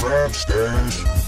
TheRapStash.